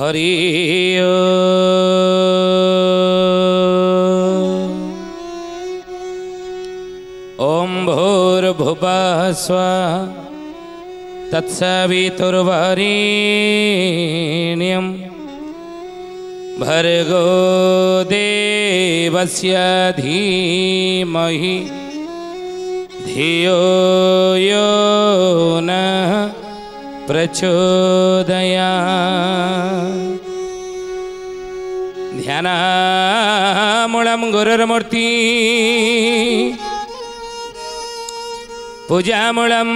Hariya Om Bhurabhuva Swa Tatsaviturvarenyam Bhargo Devasya Dhimahi Dhiyo Yo Nah Prachodaya Dhyana Mulam Gurur Murti Puja Mulam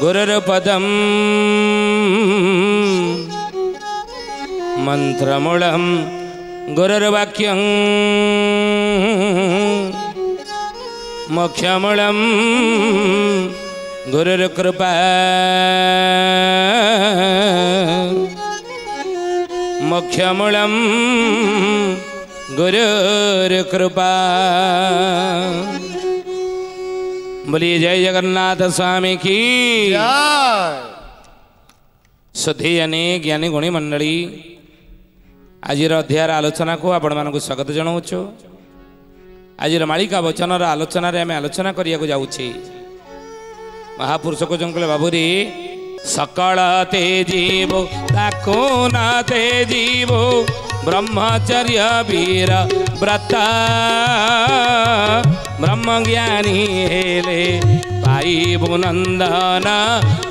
Gurur Padam Mantra Mulam Gurur Vakyam Moksha Mulam Gurur Kripa Moksha Mulam Gurur Kripa Boli Jai Jagannath Swami ki Jai Sudhi Anek Gyani Guni Mandali Ajira Adhyara Alochana ko apan mananku swagat janauchu Ajira Malika Vachana ra Alochana re ame Alochana kariya ko jauchi महापुरुष को जंगल बाबूरी सकला ते जीवो ताकोना ते जीवो ब्रह्मचर्य वीर व्रता ब्रह्म ज्ञानी हेले पाइबु नंदन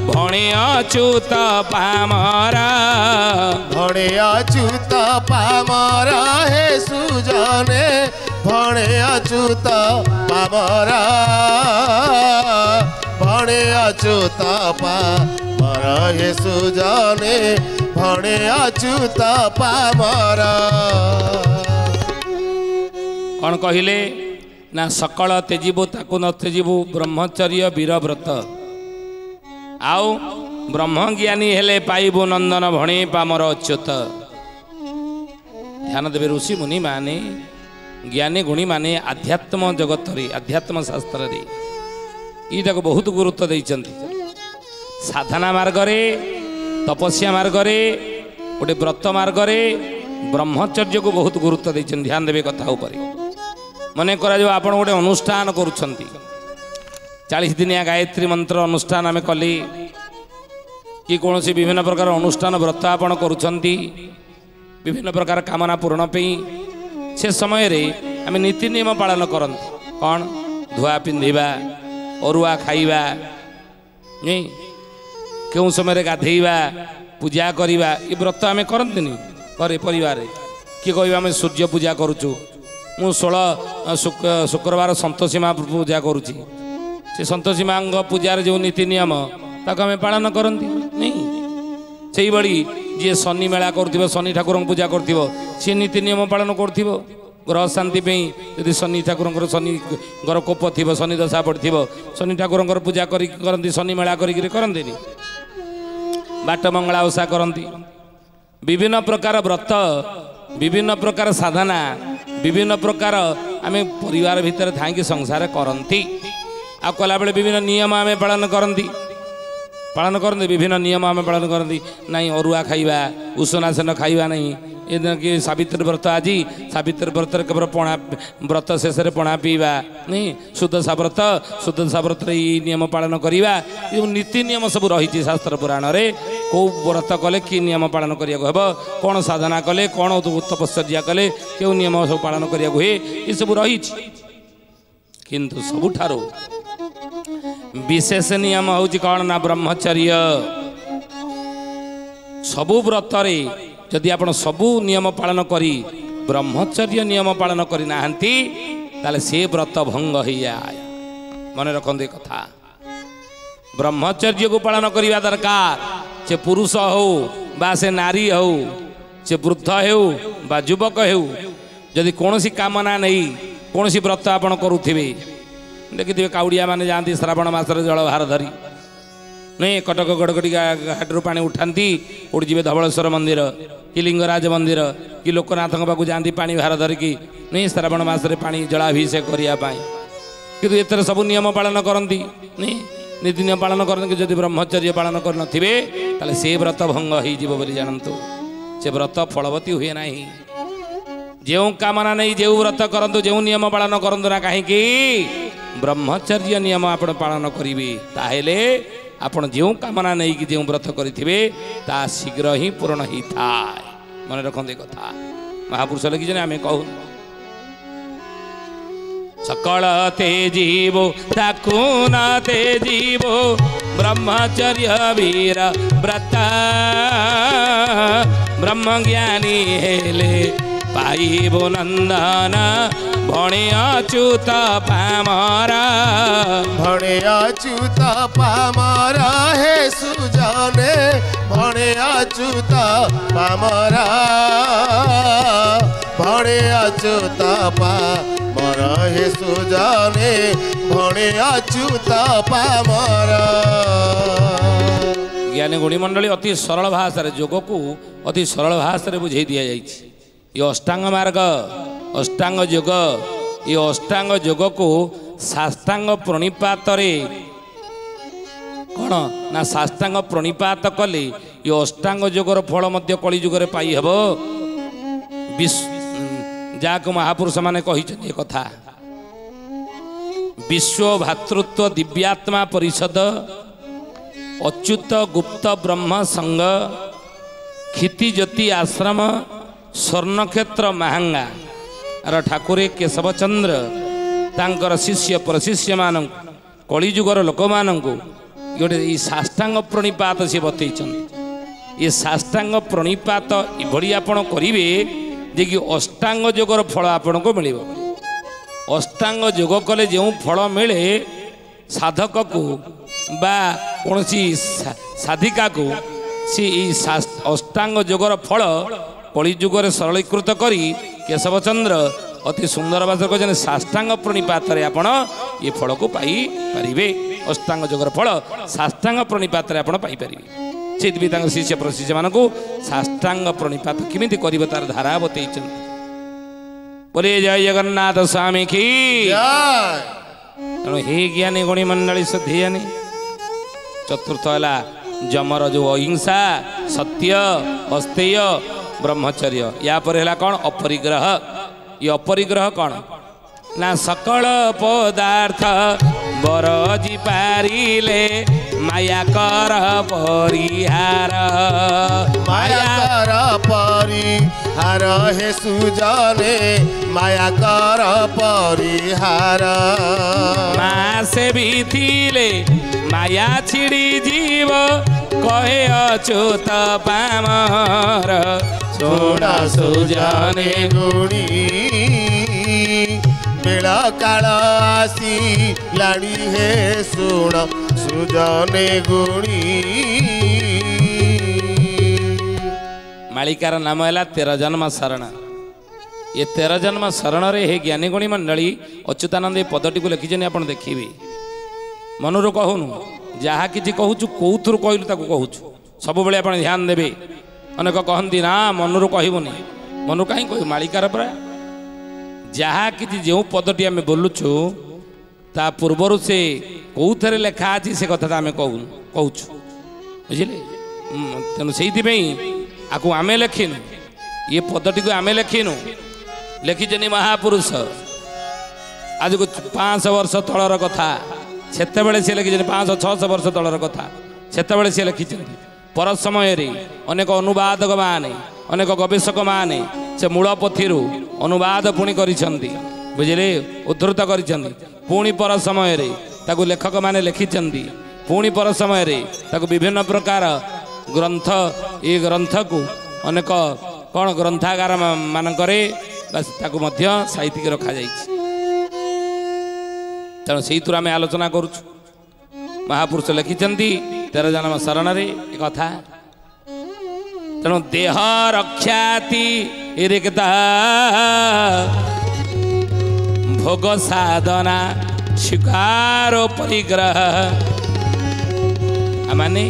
भणे अच्युत पामरा भणे अच्युत पामरा हे सुजने भणे अच्युत पामरा भणे अच्युत पामरा हे सुजने भणे अच्युत पामरा कौन कहिले ना सकल तेजीबो ताको न तेजीबो ब्रह्मचर्य वीर व्रत आओ ब्रह्म ज्ञानी हेले पाइबो नंदन भणे पामर अच्युत ध्यान देवे ऋषि मुनि माने ज्ञानी गुणी माने आध्यात्म जगत रे आध्यात्म शास्त्र रे ई ताको बहुत गुरुत्व दैचंती साधना मार्ग रे तपस्या मार्ग रे ओडे व्रत मार्ग रे ब्रह्मचर्य को बहुत गुरुत्व दैचन ध्यान देवे कथा ऊपर मने करा जो आपण गोटे अनुष्ठान करूछंती 40 दिनिया गायत्री मंत्र अनुष्ठान आमे कली कि कोनोसी विभिन्न प्रकार अनुष्ठान व्रत आपण करूछंती विभिन्न प्रकार कामना पूर्ण पई से समय रे आमे नीति नियम पालन करंती कोन धुआ पिंधिबा अरुआ खाइबा नै केउ समय रे गाधैबा पूजा करिबा ई व्रत आमे करंती नि करे परिवार रे कि कहबा आमे सूर्य पूजा करूछु मु 16 शुक्रवार संतोषी मां पूजा करूची से संतोषी मांग पूजार जो नीति नियम ताको हमें पालन करंती नहीं सेही बड़ी जे शनि मेला करथिबो शनि ठाकुरन पूजा करथिबो से नीति नियम पालन करथिबो ग्रह शांति पे यदि शनि ठाकुरन शनि घर कोप थिबो शनि दशा पड़थिबो शनि ठाकुरन पूजा करी करंती शनि मेला करी करंती बाट मंगला ओसा करंती विभिन्न प्रकार व्रत विभिन्न प्रकार साधना विभिन्न प्रकार आमे परिवार भीतर थांकी संसार करंती आ कोला बेले विभिन्न नियम आमे पालन करंती विभिन्न नियम आमे पालन करंती नाही अरुआ खाइबा उसनासन खाइबा नाही ए दिन की सावित्री व्रत आजी सावित्री व्रत केबर पणा व्रत शेष रे पणा पीबा नहीं शुद्ध साव्रत रे नियम पालन करिवा यो नीति नियम सब रहिची शास्त्र पुराण रे को व्रत कले की नियम पालन करिया हेबो कोन साधना कले कोन तपस्या कले केउ नियम सब पालन करिया हे ई सब रहिची किंतु सबुठारो विशेष नियम होउची कोन ना ब्रह्मचर्य सब व्रत रे जदि आपण सबु नियम पालन करी ब्रह्मचर्य नियम पालन करी नाहंती ताले से व्रत भंग हो जाय मन रखंदे कथा ब्रह्मचर्य को पालन करिवा दरकार से पुरुष हो बा से नारी हो से वृद्ध हो बा युवक हो जदि कोनोसी कामना नहीं कोनोसी व्रत आपण करूथिबे देखिथिबे काउडिया माने जांती श्रावण मास रे जल भार धरी नहीं कटक गड़गड़ी घाट रू पानी उठाती उठी जी धवलेश्वर मंदिर कि लिंगराज मंदिर कि लोकनाथ पाक जाती पानी भार धरिकी नहीं श्रावण मस जलाभिषेक करने कितु ये सब नियम पालन करती नहीं नितिनियम पालन करने के जदि ब्रह्मचर्य पालन करना थिबे ताले से व्रत भंग होई जीव बोली जानंतु से व्रत फलवती हुए नाही जेउ कामना नहीं जेउ व्रत करंतु जेउ नियम पालन करंतु ना काहे की ब्रह्मचर्य नियम आपण पालन करिवे ताहेले आपण जेउ कामना नहीं की जेउ व्रत करिथिबे ता शीघ्र ही पूर्ण ही थाय मन रखन दे कथा महापुरुष लगी जने आमे कहू सकल तेजीव ताकुन तेजीव ब्रह्मचर्य वीर व्रत ब्रह्म ज्ञानी हेले पाइबो नंदन भणे अच्युत पामरा भणे अच्युत पामरा हे सुजाने भणे अच्युत पामरा भणे अच्युत पामरा हे सुजाने भणे अच्युत पामरा ज्ञानी गुणी मंडली अति सरल भाषा जोग को अति सरल भाषा बुझे दि जाएगी ये अष्टांग मार्ग अष्टांग योग ये अष्टांग योग को साष्टांग प्रणिपात रे कौन ना साष्टांग प्रणिपात कले ये अष्टांग योगर फल मध्य कली युगर पाई हेब जाक महापुरुष माने कही कथा विश्व भातृत्व दिव्यात्मा परिषद अच्युत गुप्त ब्रह्म संघ खिति ज्योति आश्रम स्वर्णक्षेत्र महांगा र ठाकुरे केशवचंद्र तांकर शिष्य प्रशिष्य मान कलिजुगर लोक मानक गोटे ये साष्टांग प्रणिपात सी बतई ये साष्टांग प्रणिपात ये आपण करेंगे जे कि अष्टांग योगर फल आपण को मिल अष्टांग योग कले जो फल मिले साधक को बा कौन साधिका को सी अष्टांग योगर फल कलिजुगे सरलीकृत करी केशवचंद्र अति सुंदर भाषा कहते साष्टांग प्रणिपात आपण ये फल को पाई पारे अष्टांग जोगर फल साष्टांग प्रणिपात आपण पाई पारे से शिष्य प्रशिष्य मान साष्टांग प्रणिपात किमी कर तार धारा बतई बोले जय जगन्नाथ स्वामी की तेणु हे ज्ञानी गुणी मंडली श्रद्धियानी चतुर्थ है जमर जो अहिंसा सत्य अस्तेय ब्रह्मचर्य या पर है कौन अपरिग्रह ये अपरिग्रह कौन ना सकल पदार्थ बरजी पारिले माया कर परिहार माया कर परिहार हे सुजाने माया कर परिहार मा से बीतिले माया छिड़ी जीव कहे अच्युत पामर सोना सुजाने गुणी बेला काल आसी लाड़ी हे सोना सुजाने गुणी मालिकार नाम है 13 जन्म शरण ये 13 जन्म शरण रे हे ज्ञानी गुणी मंडली अच्युतानंद पदटी को लिखिजन आप देखिए मनुर कहून जहा कि कहूँ कौथुर कहलु ताकू कहूँ सब बेले आप ध्यान देवे अनेक कहती ना मनुर कहबूनी मनु कहीं कह मालिकार परा जहा कि जो पदटी आम बोलुचु ता पूर्वर से कौ थे लेखा अच्छी से कथा आम कहूँ कहूँ बुझे तेणु से आपको आम लेखिन ये पदटी को आम लेखिन लेखिजन महापुरुष आज को 500 वर्ष तलर कथा सेत बेले सी लिखिज 500-600 वर्ष तलर कथा सेत बेले सी लिखिज पर समय अनेक अनुवादक माने अनेक गवेषक माने से मूल पोथी अनुवाद पुणी कर बुझे उद्धृत कर पुणी पर समय लेखक माने लिखिं पुणी पर समय विभिन्न प्रकार ग्रंथ ये ग्रंथ को अनेक कौन ग्रंथागार मानकरे साहित्यिक रखा जाए तेणु से आम आलोचना कर महापुरुष लिखिंती 13 जन्म शरण रे कथा तेणु देह रक्षाति रिक्ता भोग साधना शिकार परिग्रह माने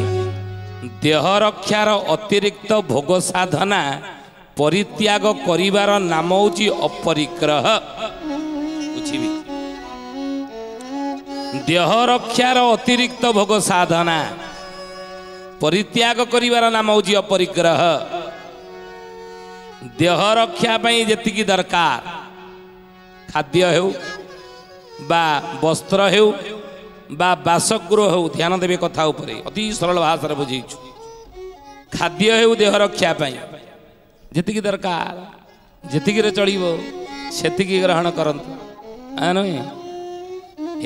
देह रक्षार अतिरिक्त भोग साधना परित्याग करिवार नाम होची अपरिग्रह देह रक्षार अतिरिक्त भोग साधना परित्याग करिवार नाम होउछि अपरिग्रह। देह रक्षा पई जेतिकी दरकार खाद्य हेउ बा वस्त्र हेउ बा वासगृह हेउ, ध्यान देबे कथा उपरे अति सरल भाषा रे बुझिछु। खाद्य हेउ देह रक्षा पई जेतिकी दरकार जेतिकी रे चलिबो सेतिकी ग्रहण करंतु। आनो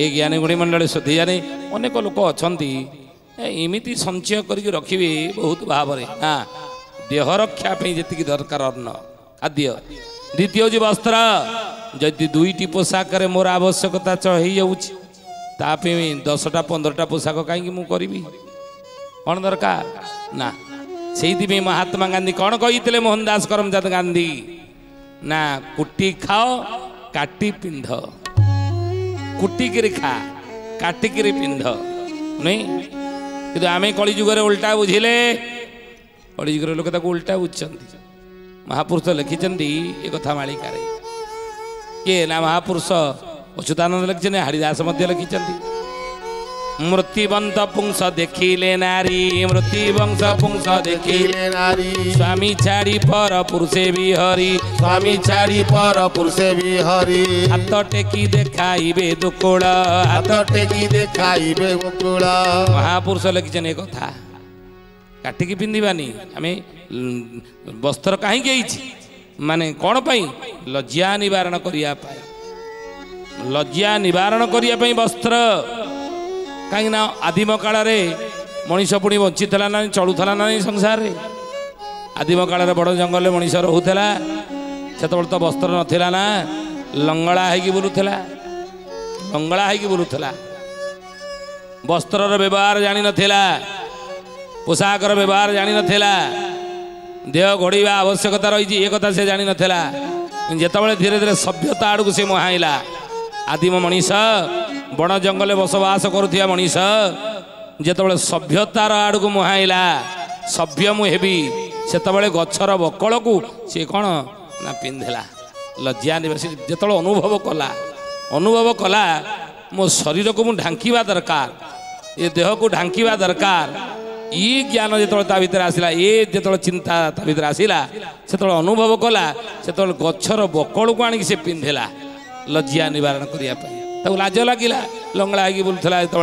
ए ज्ञानी गुणी मंडल सुधी जाने अनेक लोक अछंती एमिति संचय करिक रखिबे बहुत भाव रे। हां देह रक्षा पे जेतिकी दरकार अन्न खाद्य। द्वितीय जे वस्त्र जदि दुईटी पोशाक रे मोर आवश्यकता चही जाउछि ता पे 10टा 15टा पोशाक काई कि मु करबी कोन दरकार ना। सेहिति पे महात्मा गांधी कोन कहितले मोहनदास करमचंद गांधी ना कुटी खाओ काटी पिंध, कुटी किरी खा काटी किरी पिंध नहीं कि आमे कली जुग रे उल्टा बुझिले। कली जुग रे लोक ताको उल्टा बुझछंती। महापुरुष लिखिछंती ए कथा मालिका रे के ना महापुरुष अच्युतानंद लिखिछने, हरिदास मध्ये लिखिछंती। मृत्युवंत पुंस देखिले नारी, मृत्युवंश पुंस देखिले नारी, स्वामी छाड़ी पर पुरुषे विहरी, स्वामी छाड़ी पर पुरुषे विहरी। हाथ टेकी देखाइबे दुकुल, हाथ टेकी देखाइबे दुकुल। महापुरुष लिखिछन ए कथा काटिकी पिंधिबानी आमे वस्त्र काहे गेइछि माने कोन पई लज्जा निवारण करिया पई, लज्जा निवारण करिया पई वस्त्र। कहीं आदिम काल मनीष पुणी बंचीला ना चलूला ना संसार रे। आदिम काल बड़ जंगल में मनीष रोला से तो वस्त्र नाला ना लंगड़ा होगी बुलूला, लंगड़ा होगी बुलूला। वस्त्र व्यवहार जानी नाला, पोशाक व्यवहार जानी नाला, देह घोड़ा आवश्यकता रही ये कथा से जानी नाला। जितेबाला धीरे धीरे सभ्यता आड़ को सी मुहाइला। आदिम मनीष बण जंगल बसवास करुवा मनीष जिते सभ्यतार आड़ को मुहाइला, सभ्य मुबी से गचर बकल को सी कौन ना पिंधेला लज्जा निवासी। जिते अनुभव कला, अनुभव कला मो शरीर को ढांकिवा दरकार, ये देह को ढांकिवा दरकार। ये ज्ञान जिते ता भितर आसला, ये जिते चिंता ता भितर आसला से अनुभव कला से गचर बकल को आणिक सी पिंधेला लज्जा निवारण करने। तब लाज लगिला लंगड़ा होगी बुलूला, जिते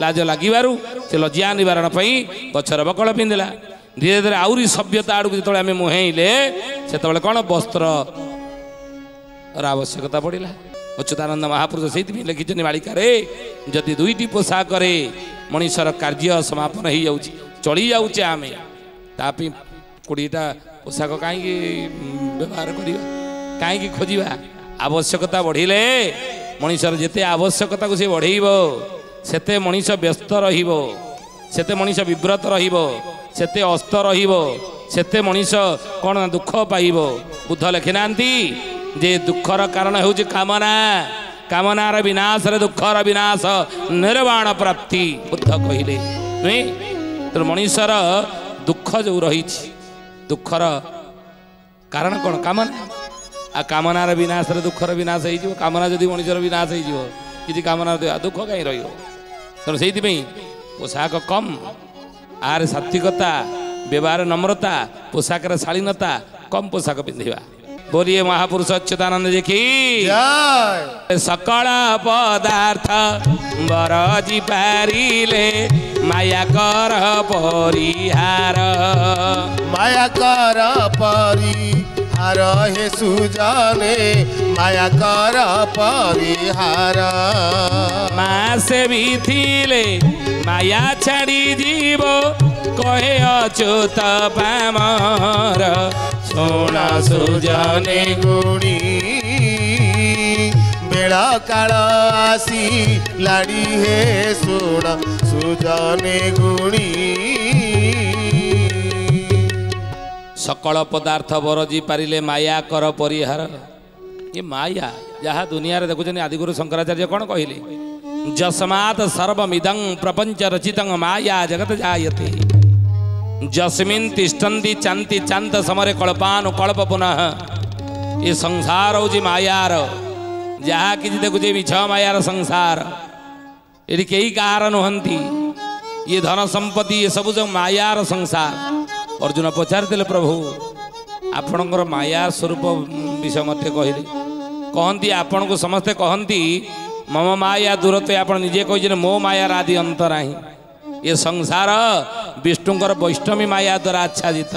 लाज लगिबारू से लज्जा निवारण गचर बकल पिंधिला। धीरे धीरे आउरी सभ्यता आड़ को जिते आम मुहेले से कौन वस्त्र आवश्यकता पड़ा। अच्युतानंद महापुरुष से लिखिछन मालिकार जदि दुईटी पोशाक मनीषर कार्य समापन हो जाऊँ चली जाऊे आम तापी 20टा पोशाक कहीं व्यवहार करवा कहीं खोजा। आवश्यकता बढ़िले मनीषर जिते आवश्यकता को सी बढ़ेब सेते मनीष व्यस्त रहिब, सेते मनीष विव्रत रहिब, सेते अस्त रहिब, सेते मनीष कौन दुख पाइब। बुद्ध लिखि नांती जे दुखर कारण हो कामना, कामनार विनाश रे दुखर विनाश निर्वाण प्राप्ति बुद्ध कहले। तेणु मनीषर दुख जो रही दुखर कारण कौन कामना, आ कामनार विनाश रे दुखर विनाश हो। कामना जदि मनुष्यर विनाश हो कि कामना दुख कहीं रही। तेणु से पोशाक कम आर सात्विकता, व्यवहार नम्रता, पोशाक शालीनता, कम पोशाक पिंधिया। बोलिए महापुरुष अच्युतानंद जी की जय। सकल पदार्थ बरजी पारिले माया कर परिहार, माया कर परि हे सुजाने माया कर परिहार। माँ से भी थीले माया छाड़ी जीव कहे अच्युत पामर सोना सुजाने गुणी बेड़ा काल आसी लाड़ी हे सोना सुजाने गुणी। सकल पदार्थ बरजी पारिले माया कर परिहार। ये माया जहाँ दुनिया रे देखुछन आदिगुरु शंकराचार्य कौन कहले जस्मात् सर्वमिदं प्रपंच रचितं माया जगत जायते, जस्मिन् तिष्ठन्ति चान्ति चान्त समरे कल्पानु कल्प पुनः। ये संसार हूँ मायार, जहाँ कि देखुचे मिछ मायार संसार। यदि कई कारण हंती ये धन संपत्ति ये सबुज मायार संसार अर्जुन पचारे प्रभु आपणकर मायार स्वरूप विषय मत कहले कहती आपण को समस्ते कहती मम माया दूरते आप निजे कह मो मायार आदि अंतरा ये संसार विष्णुंकर वैष्णवी माया द्वारा आच्छादित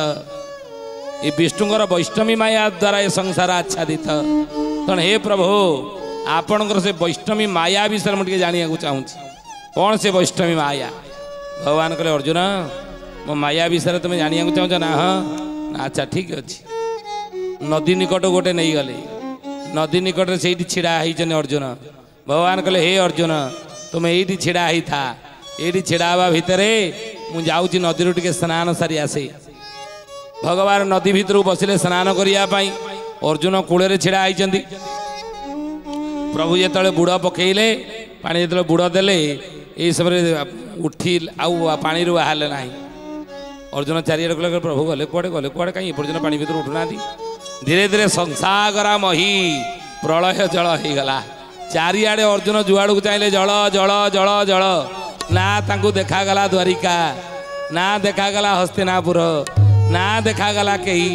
ये विष्णुंकर वैष्णवी माया द्वारा ये संसार आच्छादित तेणु हे प्रभु आपणकर से वैष्णवी माया विषय मुझे जाना चाहिए कौन से वैष्णवी माया भगवान कहले अर्जुन मो माया विषय तुम जाना चाहछ ना हाँ अच्छा ठीक अच्छे नदी निकट गोटे नहीं गले नदी निकट से ढड़ा होने अर्जुन भगवान कहले हे अर्जुन तुम ये ढड़ा ही था ये ढड़ा हाँ भितर मुझे नदी टे स्नान सारी आसे भगवान नदी भितर बसिले स्नान करने अर्जुन कूल ढड़ा होती प्रभु जो बुड़ पकईले पानी जो बुड़ देले ये सब उठी पानी बाहर ना अर्जुन चारिड़े कह प्रभु गले कड़े गले कड़े कहीं पर्यटन पानी भर उठुना धीरे धीरे संसागरा मही प्रलय जल हो गला चारिड़े अर्जुन जुआड़ को चाहिए जल जल जल जल ना तांकु देखागला द्वारिका ना देखागला हस्तिनापुर ना देखागला कई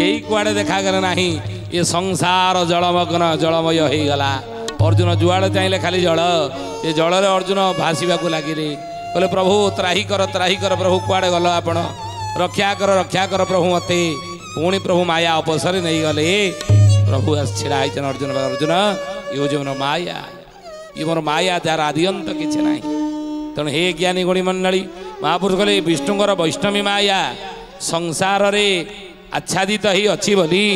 कई कुआड़े देखागला ना ये संसार जलमग्न जलमय हो गला अर्जुन जुआड़ चाहिए खाली जल ये जलरे अर्जुन भाषा को लगिले कहले प्रभु त्राही कर प्रभु कुआड़े गल आपण रक्षा कर प्रभु मत पुणी प्रभु माया अवसर नहीं गले प्रभु छिड़ा होती अर्जुन अर्जुन यो जो मोर माया ये मोर माया जार आदिअंत किसी ना तेणु हे ज्ञानी गुणी मंडली महापुरुष कहले विष्णुंर वैष्णवी माया संसार आच्छादित ही अच्छी बोली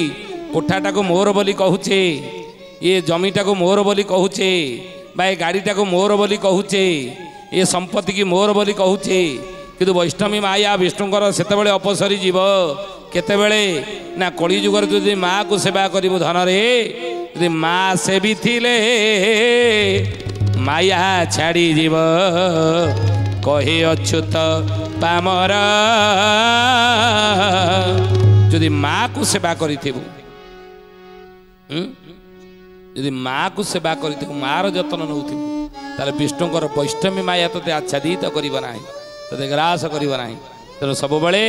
कोठाटा को मोर बोली कहूचे ये जमीटा को मोर बोली कहूचे बा ये गाड़ीटा को मोर बोली कहूचे ये संपत्ति की मोर बोली कहूचे कि वैष्णवी माया विष्णुंर से अपसरी जीव केते बेले ना कली जुगर जो माँ को सेवा करू धन रे माँ से भी थिले माया छाड़ी जीव कहे अच्युत पामर जदि माँ को सेवा कर यदि माँ को सेवा कर मार जतन नौ ताले विष्णुंर वैष्णवी माया ते आच्छादित करना ते ग्रास करना तेना सब बड़े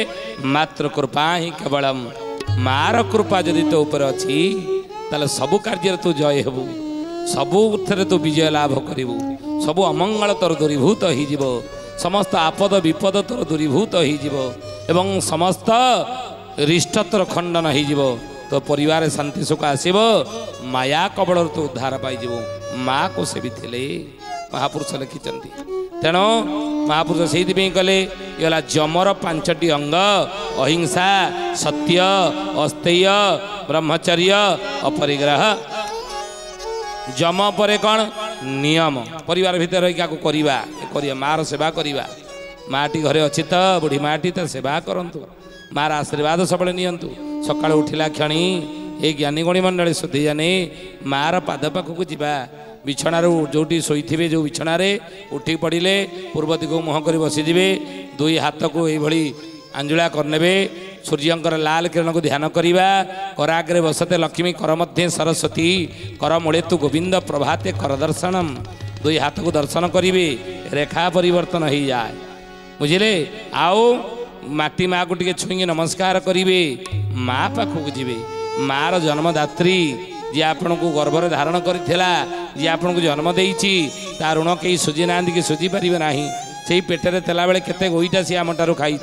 मात्र कृपा ही केवल मार कृपा जदि तो ऊपर अच्छी ताले सबू कार्य तू जय हेबू सबू थे तू विजय लाभ करू सबू अमंगल तोर दूरीभूत हो समस्त आपद विपद तोर दूरीभूत हो समस्त रिष्ट तोर खंडन हो तो परिवार शांति सुख आसव माया कबल तो उद्धार पाइज माँ को सेवी थे महापुरुष लिखिं तेणु महापुरुष से कले ये जमर पांचटी अंग अहिंसा सत्य अस्तेय ब्रह्मचर्य अपरिग्रह जम पर कौन नियम परिवार भीतर रही क्या कर मार सेवा करवा माटी घरे अच्छी तो बुढ़ी माटी तो सेवा करतु मार आशीर्वाद सब नियंतु सकाल उठिला क्षणी ये ज्ञानी गुणी मंडली सुधी जानी मार पाद पाखक जावा बिछणार जोटी शोथे जो बिछणार उठी पड़े पूर्व दिख मुह कर बसीजे दुई हाथ को ये आंजुला करने सूर्यंकर लाल किरण को ध्यान करवा कर आगे बसते लक्ष्मी कर मध्य सरस्वती कर मूले तू गोविंद प्रभाते कर दर्शनम दुई हाथ को दर्शन करे रेखा परिवर्तन हो जाए बुझे आओ माटी माँ को टे छुई नमस्कार करे माँ पाखक जी मार जन्मदात्री जी आपण को गर्भर धारण करा जी आपण को जन्म देती ऋण कहीं सुझी ना कि सुझी पारे ना से पेटर थेला बेले के गोईटा सी आम ठार खाई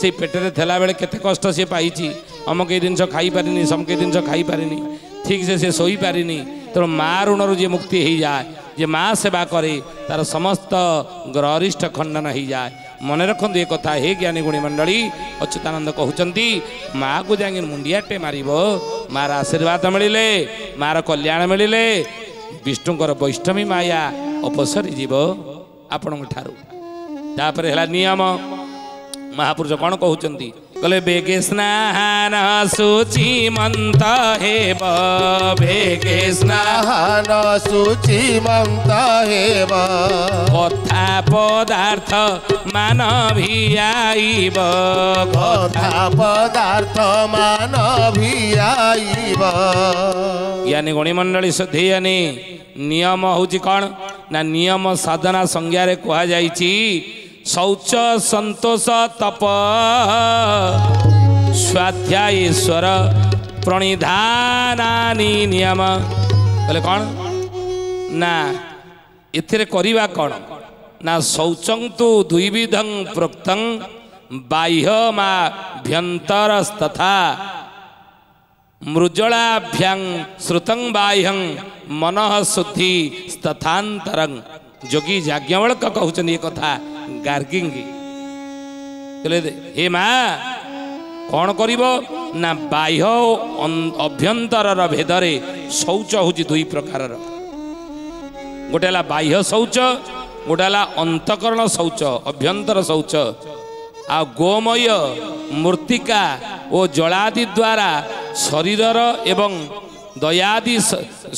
से पेटर थेला बेले के कष्ट सी पाई अमक जिनस खाई पारे समक जिनस खाई पारे ठीक से शोई पारे तेणु माँ ऋण रू जी मुक्ति हो जाए जे माँ सेवा करे तार समस्त ग्रहरिष्ठ खंडन हो जाए मन रखु ये कथा हे ज्ञानी गुणी मंडली अच्युतानंद कहते माँ को जाए मुंडियाटे मार मार आशीर्वाद मिले मार कल्याण मिले विष्णुंर वैष्णवी माया अपसरी जीव आपण ठापर है नियम महापुरुष कौन कहते कले बेगे स्नान सूची मंत हेब बेगे स्नान सूची मंत हेब कथा पदार्थ मान भियाइब कथा पदार्थ मान भियाइब यानी गुणी मंडली सुधी यानी नियम होउछि कोन ना नियम साधना संज्ञा रे कहा जाईछि शौच संतोष तप स्वाध्याय स्वर प्रणिधानानि नियम बोले कोन ना एथिरे करिवा कोन ना शौचं तु द्विविधं प्रोक्तं बाह्य मा भ्यंतरस्तथा मृजलाभ्यां श्रुतं बाह्यं मनः शुद्धि तथांतरं जोगी याज्ञवल्क्य कहउछनी ए कथा गार्गिंगी कहले हे मा कोन करिवो ना बाह्य अभ्यंतरर भेदरे शौच होछि दुई प्रकारर गोटेला बाह्य शौच गोटेला अंतःकरण शौच अभ्यंतर शौच आ गोमय मूर्तिका ओ जलादि द्वारा शरीरर एवं दयादि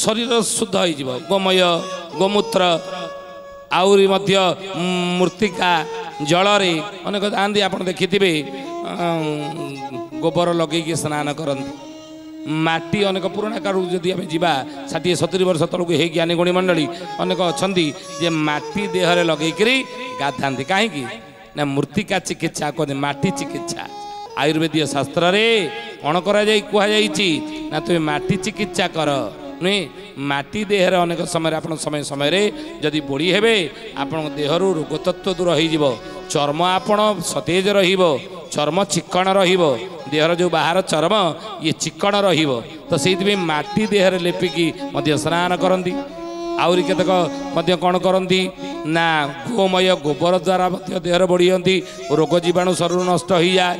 शरीर शुद्ध होइ जिवो गोमय गोमूत्र आउरी मध्य मूर्तिका जल रे अनेक दांदी आपण देखिथिबे गोबर लगै के स्नान करंती माटी अनेक पुराना काल जदि हम जीवा 60-70 वर्ष तलक हे ज्ञानी गुणी मंडली अनेक अछंती जे माटी देह रे लगै करी गाधांती काहे की ना मूर्तिका चिकित्सा कोनी माटी चिकित्सा आयुर्वेदीय शास्त्र रे कोन करा जाई कुहा जाईची ना तुमे माटी चिकित्सा कर नै माटी देह रे अनेक समय आपण समय समय रे जदी बोडी हेबे आपण देह रु रोग तत्व दूर होई जिवो चर्म आपण सतेज रहिबो चर्म चिकण रहिबो देह रो जो बाहर चर्म ये चिकण रहिबो तो सेति में माटी देह रे लेपि की मध्य स्नान करंती आउरी केतक मध्य कोन करंती ना गोमय गोबर द्वारा मध्य देह रे बोडीयंती रोग जीवाणु शरीर नष्ट होई जाय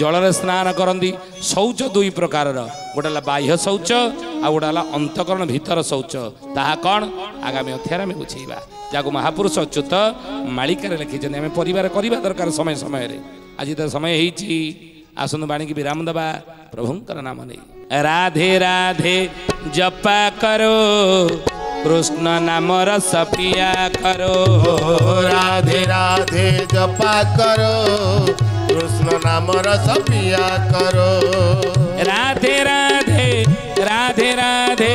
जलरे स्नान करती शौच दुई प्रकार गोटेला बाह्य शौच आ गोटेला अंतकरण भीतर शौच ताहा कौन आगामी अध्याय में बुझेगा जहाँ महापुरुष अच्युत मालिकार लिखी आम परिवार करवा दरकार समय समय आज तो समय होती आसनु बाणी की विराम दबा प्रभुंकर नाम नहीं राधे राधे जपा करो कृष्ण नाम रस पिया करो राधे राधे जपा करो कृष्ण नाम रस पिया करो राधे राधे राधे राधे राधे राधे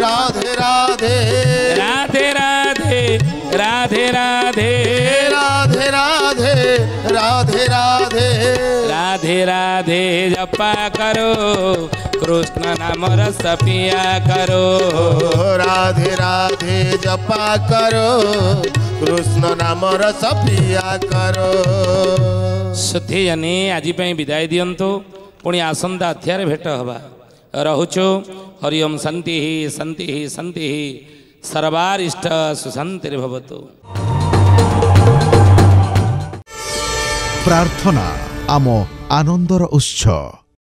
राधे राधे राधे राधे राधे राधे राधे राधे राधे राधे राधे राधे जपा करो कृष्ण नाम रस पिया करो राधे राधे जपा करो कृष्ण नाम रस पिया करो सुधे जने आज विदाय दियंतु पुणी आसंता अध्याय भेट हवा रहुचो हरिओम शांति शांति शांति सर्वारिष्ट सुशांतिर्भवतु प्रार्थना आम आनंदर उत्सव।